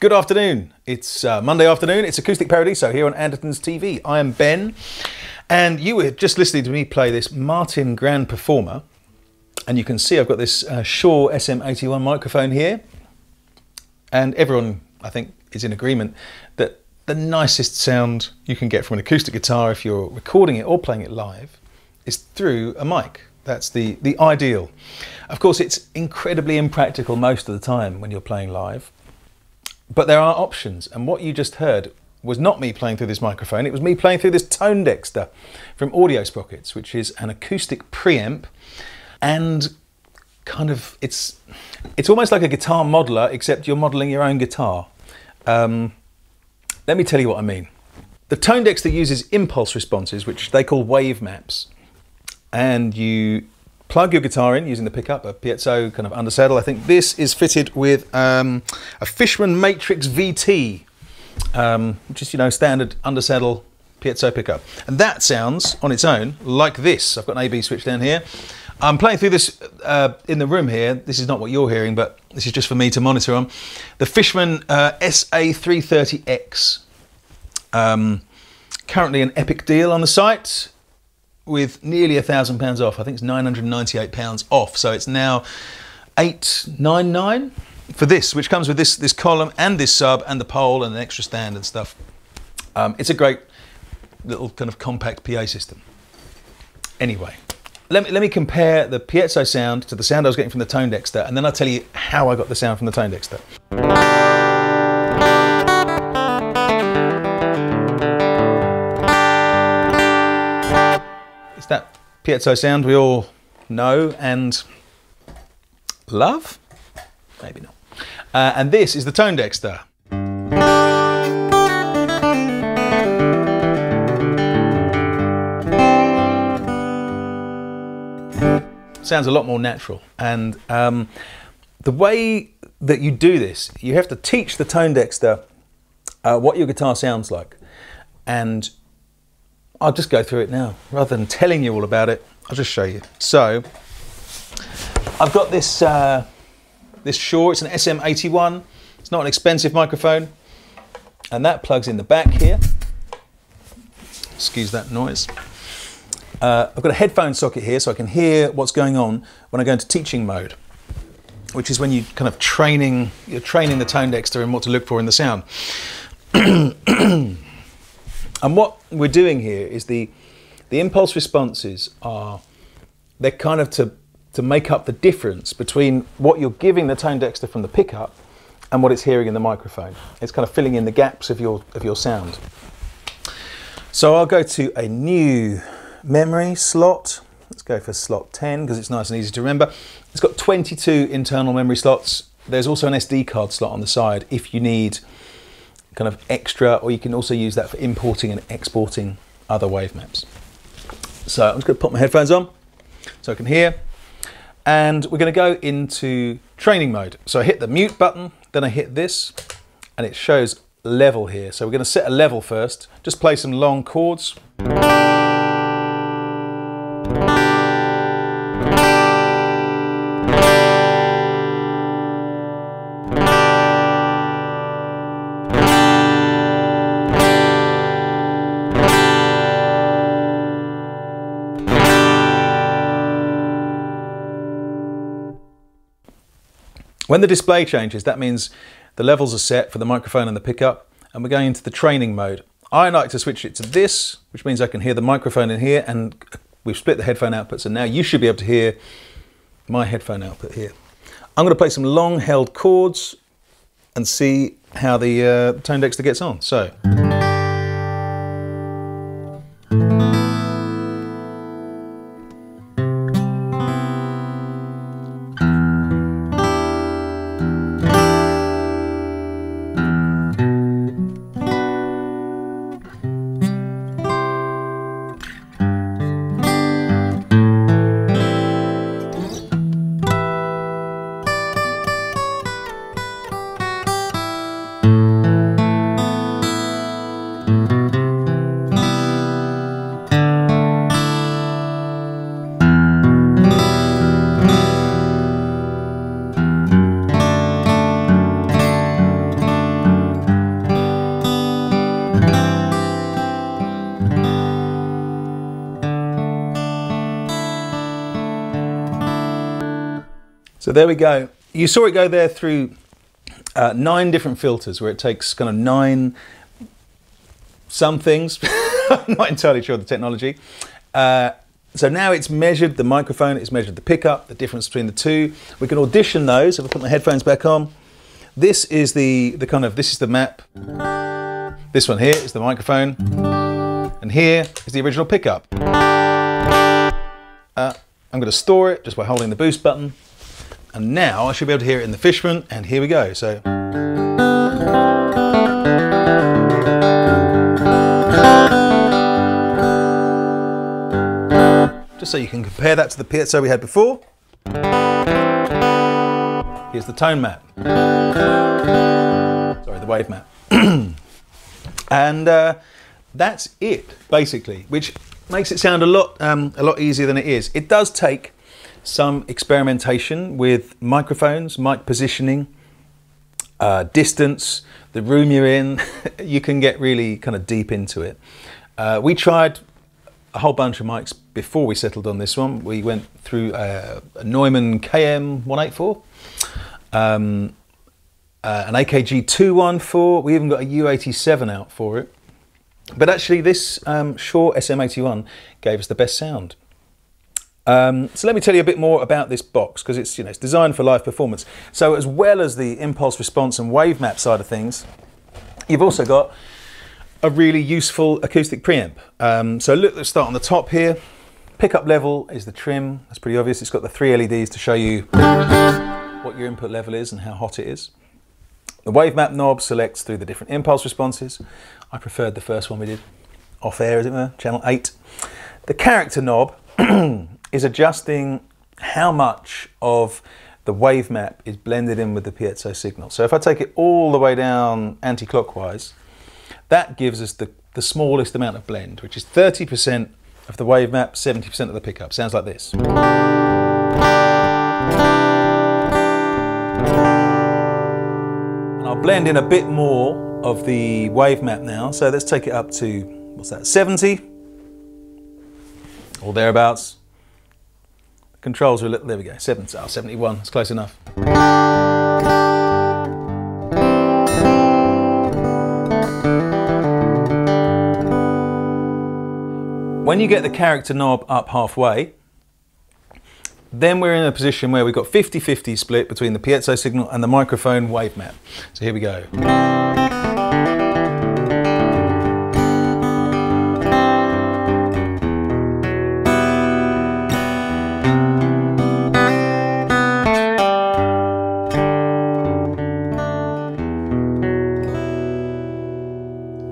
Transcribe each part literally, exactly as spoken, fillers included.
Good afternoon. It's uh, Monday afternoon. It's Acoustic Paradiso here on Anderton's T V. I am Ben, and you were just listening to me play this Martin Grand Performer, and you can see I've got this uh, Shure S M eighty-one microphone here, and everyone, I think, is in agreement that the nicest sound you can get from an acoustic guitar if you're recording it or playing it live is through a mic. That's the, the ideal. Of course, it's incredibly impractical most of the time when you're playing live, but there are options, and what you just heard was not me playing through this microphone, it was me playing through this ToneDexter from Audio Sprockets, which is an acoustic preamp, and kind of, it's it's almost like a guitar modeler, except you're modeling your own guitar. Um, let me tell you what I mean. The ToneDexter uses impulse responses, which they call wave maps, and you plug your guitar in using the pickup, a Piezo kind of undersaddle. I think this is fitted with um, a Fishman Matrix V T, um, which is, you know, standard undersaddle Piezo pickup. And that sounds on its own like this. I've got an A B switch down here. I'm playing through this uh, in the room here. This is not what you're hearing, but this is just for me to monitor on. The Fishman uh, S A three thirty X, um, currently an epic deal on the site, with nearly a thousand pounds off. I think it's nine hundred ninety-eight pounds off, so it's now eight ninety-nine for this, which comes with this this column and this sub and the pole and an extra stand and stuff. Um, it's a great little kind of compact P A system. Anyway, let me, let me compare the Piezo sound to the sound I was getting from the ToneDexter, and then I'll tell you how I got the sound from the ToneDexter. That Piezo sound we all know and love? Maybe not. Uh, and this is the ToneDexter. Sounds a lot more natural. And um, the way that you do this, you have to teach the ToneDexter uh, what your guitar sounds like. And I'll just go through it now. Rather than telling you all about it, I'll just show you. So, I've got this uh, this Shure, it's an S M eighty-one. It's not an expensive microphone. And that plugs in the back here. Excuse that noise. Uh, I've got a headphone socket here so I can hear what's going on when I go into teaching mode, which is when you kind of training, you're training the ToneDexter in what to look for in the sound. And what we're doing here is the the impulse responses are, they're kind of to, to make up the difference between what you're giving the ToneDexter from the pickup and what it's hearing in the microphone. It's kind of filling in the gaps of your, of your sound. So I'll go to a new memory slot. Let's go for slot ten because it's nice and easy to remember. It's got twenty-two internal memory slots. There's also an S D card slot on the side if you need kind of extra, or you can also use that for importing and exporting other wave maps. So I'm just going to put my headphones on so I can hear, and we're going to go into training mode. So I hit the mute button, then I hit this, and it shows level here. So we're going to set a level first, just play some long chords. When the display changes, that means the levels are set for the microphone and the pickup, and we're going into the training mode. I like to switch it to this, which means I can hear the microphone in here, and we've split the headphone outputs, and now you should be able to hear my headphone output here. I'm going to play some long-held chords and see how the uh, ToneDexter gets on. So. So there we go. You saw it go there through uh, nine different filters, where it takes kind of nine some things. I'm not entirely sure of the technology. Uh, so now it's measured the microphone, it's measured the pickup, the difference between the two. We can audition those. If I put my headphones back on, this is the, the kind of, this is the map. This one here is the microphone. And here is the original pickup. Uh, I'm going to store it just by holding the boost button. And now I should be able to hear it in the Fishman, and here we go. So. Just so you can compare that to the Piezo we had before. Here's the tone map. Sorry, the wave map. And uh, that's it, basically, which makes it sound a lot, um, a lot easier than it is. It does take some experimentation with microphones, mic positioning, uh, distance, the room you're in. You can get really kind of deep into it. Uh, we tried a whole bunch of mics before we settled on this one. We went through a, a Neumann K M one eighty-four, um, uh, an A K G two one four. We even got a U eighty-seven out for it. But actually this um, Shure S M eighty-one gave us the best sound. Um, so let me tell you a bit more about this box, because it's, you know, it's designed for live performance. So as well as the impulse response and wave map side of things, you've also got a really useful acoustic preamp. Um, so look, let's start on the top here. Pickup level is the trim, that's pretty obvious. It's got the three L E Ds to show you what your input level is and how hot it is. The wave map knob selects through the different impulse responses. I preferred the first one we did off air, isn't there? Channel eight. The character knob is adjusting how much of the wave map is blended in with the piezo signal. So if I take it all the way down anti-clockwise, that gives us the, the smallest amount of blend, which is thirty percent of the wave map, seventy percent of the pickup. Sounds like this. And I'll blend in a bit more of the wave map now. So let's take it up to, what's that, seventy? Or thereabouts. The controls are a little, there we go, seventy, oh, seventy-one, that's close enough. When you get the character knob up halfway, then we're in a position where we've got fifty fifty split between the piezo signal and the microphone wave map. So here we go.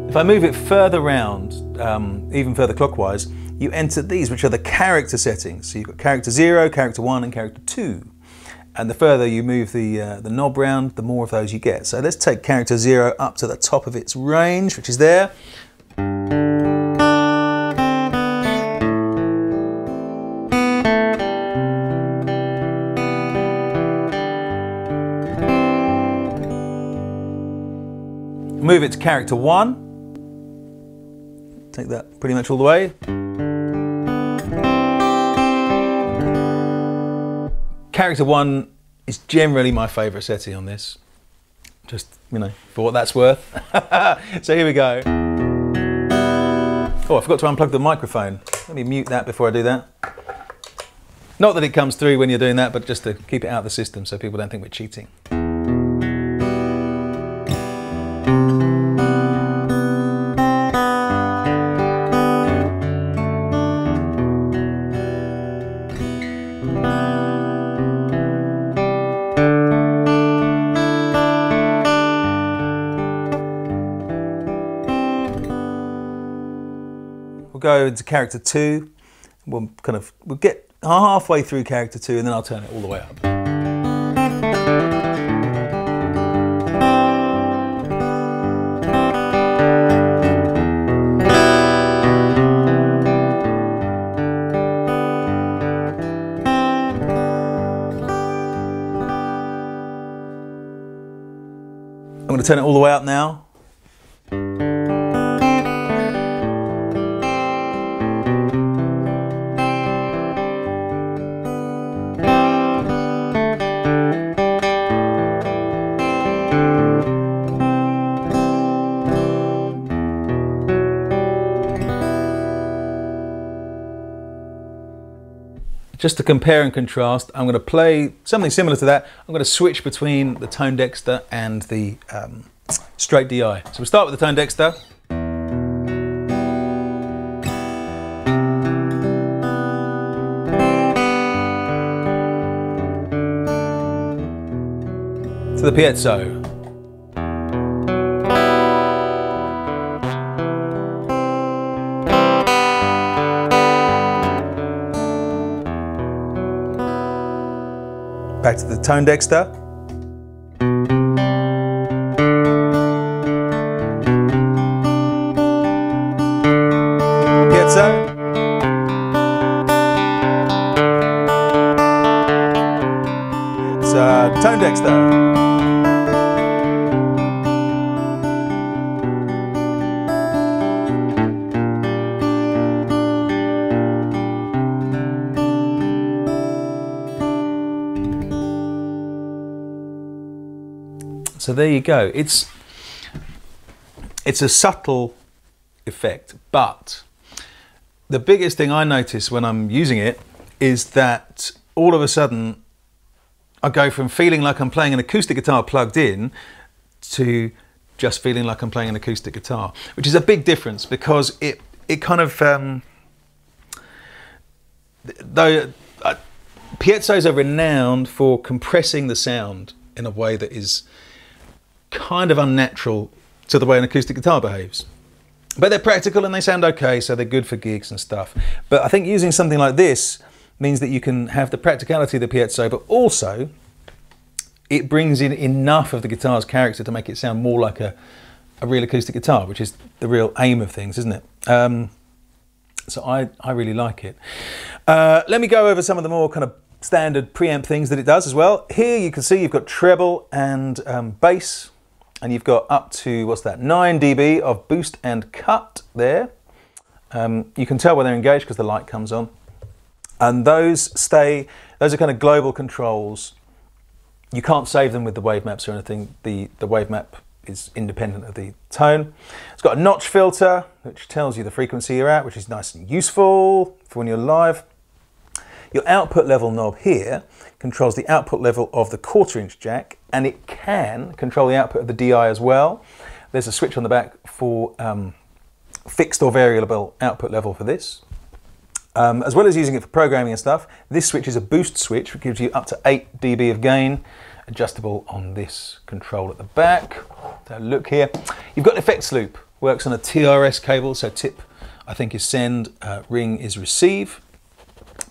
If I move it further round, um, even further clockwise, you enter these, which are the character settings. So you've got character zero, character one, and character two. And the further you move the, uh, the knob round, the more of those you get. So let's take character zero up to the top of its range, which is there. Move it to character one. Take that pretty much all the way. Character one is generally my favourite setting on this, just, you know, for what that's worth. So here we go. Oh, I forgot to unplug the microphone. Let me mute that before I do that. Not that it comes through when you're doing that, but just to keep it out of the system so people don't think we're cheating. Go into character two. We'll kind of we'll get halfway through character two, and then I'll turn it all the way up. I'm going to turn it all the way up now. just to compare and contrast, I'm going to play something similar to that. I'm going to switch between the ToneDexter and the um, straight D I. So we'll start with the ToneDexter. To the Piezo. Back to the ToneDexter. Piezo. It's uh, ToneDexter. So there you go. It's it's a subtle effect, but the biggest thing I notice when I'm using it is that all of a sudden I go from feeling like I'm playing an acoustic guitar plugged in to just feeling like I'm playing an acoustic guitar, which is a big difference because it it kind of um, though uh, Piezos are renowned for compressing the sound in a way that is kind of unnatural to the way an acoustic guitar behaves. But they're practical and they sound okay, so they're good for gigs and stuff. But I think using something like this means that you can have the practicality of the piezo, but also it brings in enough of the guitar's character to make it sound more like a, a real acoustic guitar, which is the real aim of things, isn't it? Um, so I, I really like it. Uh, let me go over some of the more kind of standard preamp things that it does as well. Here you can see you've got treble and um, bass. And you've got up to, what's that, nine d B of boost and cut there. Um, you can tell when they're engaged because the light comes on. And those stay, those are kind of global controls. You can't save them with the wave maps or anything. The, the wave map is independent of the tone. It's got a notch filter, which tells you the frequency you're at, which is nice and useful for when you're live. Your output level knob here controls the output level of the quarter inch jack, and it can control the output of the D I as well. There's a switch on the back for um, fixed or variable output level for this. Um, as well as using it for programming and stuff, this switch is a boost switch, which gives you up to eight d B of gain, adjustable on this control at the back. So look here. You've got an effects loop, works on a T R S cable, so tip I think is send, uh, ring is receive.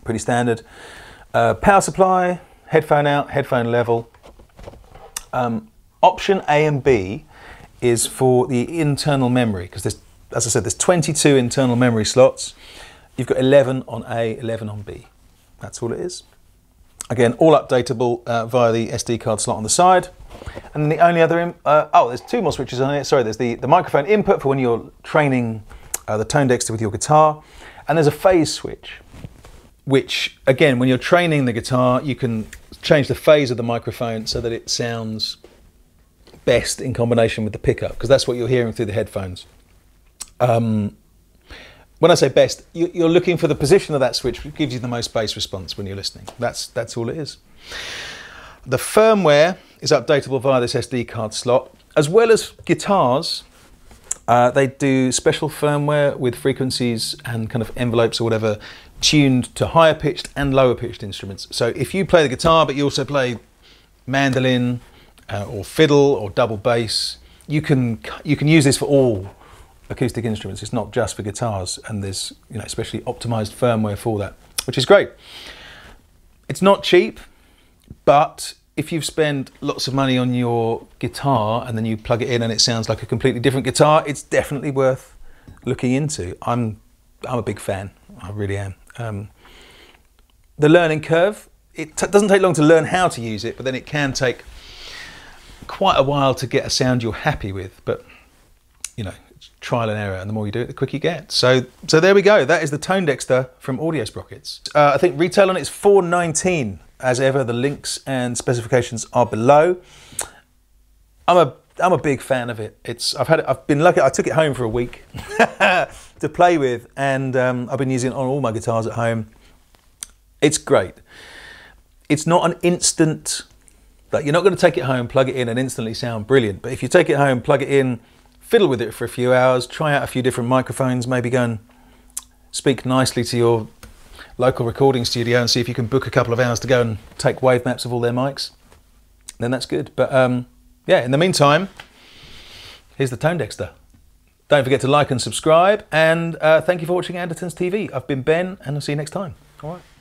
Pretty standard. Uh, power supply, headphone out, headphone level. Um, option A and B is for the internal memory, because there's, as I said, there's twenty-two internal memory slots. You've got eleven on A, eleven on B. That's all it is. Again, all updatable uh, via the S D card slot on the side. And then the only other, uh, oh, there's two more switches on it. Sorry, there's the, the microphone input for when you're training uh, the ToneDexter with your guitar. And there's a phase switch, which again, when you're training the guitar, you can change the phase of the microphone so that it sounds best in combination with the pickup, because that's what you're hearing through the headphones. Um, when I say best, you, you're looking for the position of that switch, which gives you the most bass response when you're listening. That's, that's all it is. The firmware is updatable via this S D card slot, as well as guitars. Uh, they do special firmware with frequencies and kind of envelopes or whatever tuned to higher pitched and lower pitched instruments. So if you play the guitar but you also play mandolin uh, or fiddle or double bass, you can you can use this for all acoustic instruments. It's not just for guitars, and there's, you know, especially optimized firmware for that, which is great. It's not cheap, but if you've spent lots of money on your guitar and then you plug it in and it sounds like a completely different guitar, it's definitely worth looking into. I'm, I'm a big fan, I really am. Um, the learning curve, it t doesn't take long to learn how to use it, but then it can take quite a while to get a sound you're happy with. But, you know, it's trial and error, and the more you do it, the quicker you get. So, so there we go. That is the ToneDexter from Audio Sprockets. Uh, I think retail on it is four nineteen. As ever, the links and specifications are below. I'm a I'm a big fan of it. It's I've had it, I've been lucky. I took it home for a week to play with, and um, I've been using it on all my guitars at home. It's great. It's not an instant, like you're not going to take it home, plug it in and instantly sound brilliant. But if you take it home, plug it in, fiddle with it for a few hours, try out a few different microphones, maybe go and speak nicely to your local recording studio and see if you can book a couple of hours to go and take wave maps of all their mics, then that's good. But um, yeah, in the meantime, here's the ToneDexter. Don't forget to like and subscribe, and uh, thank you for watching Anderton's T V. I've been Ben, and I'll see you next time. All right.